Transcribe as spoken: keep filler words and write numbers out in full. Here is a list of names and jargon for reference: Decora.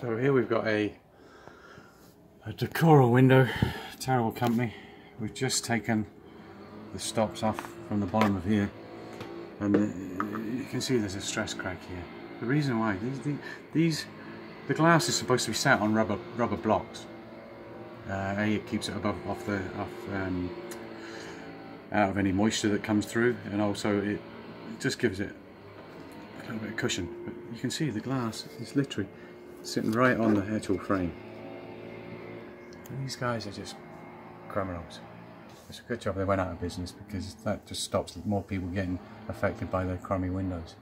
So here we've got a, a Decora window, terrible company. We've just taken the stops off from the bottom of here, and the, you can see there's a stress crack here. The reason why, these, these, these the glass is supposed to be sat on rubber rubber blocks. Uh, a, it keeps it above off the off um, out of any moisture that comes through, and also it, it just gives it a little bit of cushion. But you can see the glass is literally sitting right on the actual frame. And these guys are just criminals. It's a good job they went out of business, because that just stops more people getting affected by their crummy windows.